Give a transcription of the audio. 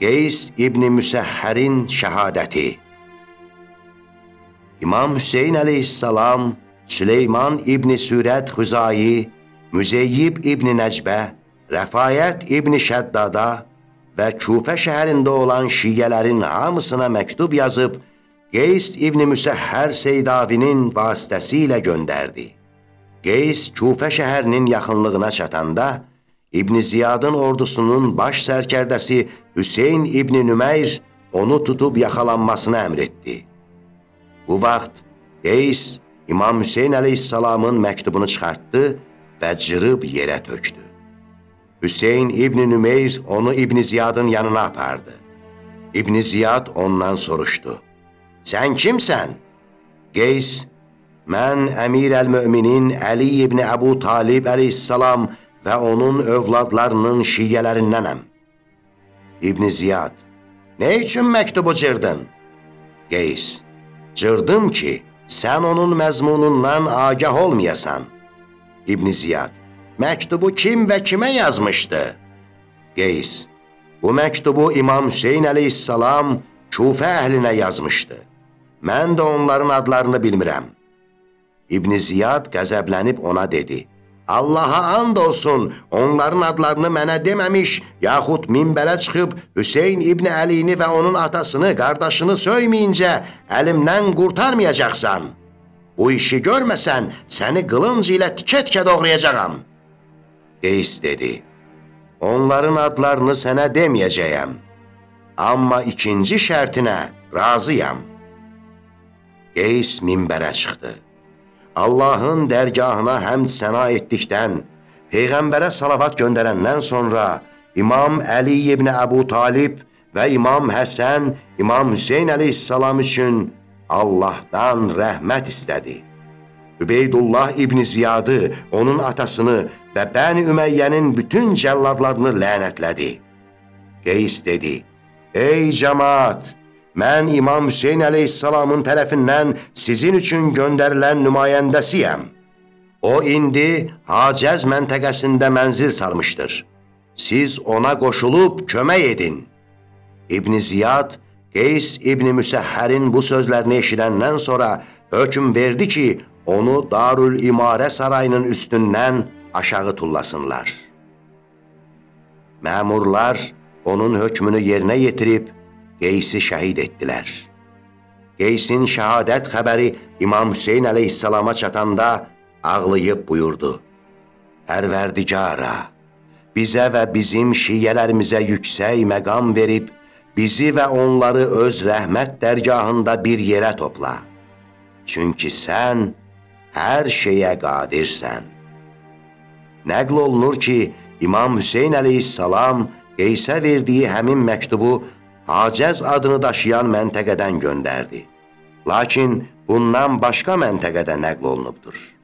Qeys ibn Müsəhhərin şəhadəti. İmam Hüseyn əleyhissalam, Süleyman ibn Sürəd Xüzai, Müseyyib ibn Nəcəbə, Rifaə ibn Şəddada və Kufə şəhərində olan şiyələrin hamısına məktub yazıb, Qeys ibn Müsəhhər Seydavinin vasitəsilə göndərdi. Qeys Kufə şəhərinin yaxınlığına çatanda, İbni Ziyadın ordusunun baş sərkərdəsi Hüseyn ibn Nümeyr onu tutub yaxalanmasını əmr etdi. Bu vaxt Qeys İmam Hüseyn əleyhissalamın məktubunu çıxartdı və cırıb yerə tökdü. Hüseyn ibn Nümeyr onu İbni Ziyadın yanına apardı. İbni Ziyad ondan soruşdu. Sən kimsən? Qeys, mən Əmir əl-Möminin Əli ibn Əbu Talib əleyhissalam və onun övladlarının şiyələrindənəm. İbni Ziyad, nə üçün məktubu cırdın? Qeys, cırdım ki, sən onun məzmunundan agah olmayasan. İbni Ziyad, məktubu kim və kimə yazmışdı? Qeys, bu məktubu İmam Hüseyn əleyhissalam Kufə əhlinə yazmışdı. Mən də onların adlarını bilmirəm. İbni Ziyad qəzəblənib ona dedi, Allaha and olsun, onların adlarını mənə deməmiş, yaxud minbərə çıxıb Hüseyn İbni Əlini və onun atasını, qardaşını söyməyincə əlimdən qurtarmayacaqsan. Bu işi görməsən, səni qılınc ilə tikə-tikə doğrayacağam. Qeys dedi, onların adlarını sənə deməyəcəyəm. Amma ikinci şərtinə razıyam. Qeys minbərə çıxdı. Allahın dərgahına həmd səna etdikdən, Peyğəmbərə salavat göndərəndən sonra İmam Əli ibn Əbu Talib və İmam Həsən, İmam Hüseyn əleyhissalam üçün Allahdan rəhmət istədi. Übeydullah ibn Ziyadı, onun atasını və Bəni Üməyyənin bütün cəlladlarını lənətlədi. Qeys dedi, Ey cəmaat, mən İmam Hüseyn əleyhissalamın tərəfindən sizin üçün göndərilən nümayəndəsiyəm. O indi Hacəz məntəqəsində mənzil salmışdır. Siz ona qoşulub kömək edin. İbni Ziyad, Qeys İbn Müsəhhərin bu sözlərini eşidəndən sonra hökm verdi ki, onu Darül İmarə sarayının üstündən aşağı tullasınlar. Məmurlar, onun hökmünü yerinə yetirib, Qeysi şəhid etdilər. Qeysin şəhadət xəbəri İmam Hüseyn əleyhissalama çatanda ağlayıb buyurdu. Pərverdigara, bizə və bizim şiyələrimizə yüksək məqam verib, bizi və onları öz rəhmət dərgahında bir yerə topla. Çünki sən hər şeyə qadirsən. Nəql olunur ki, İmam Hüseyn əleyhissalam Qeysə verdiyi həmin məktubu Hacəz adını daşıyan məntəqədən göndərdi. Lakin bundan başqa məntəqədə nəql olunubdur.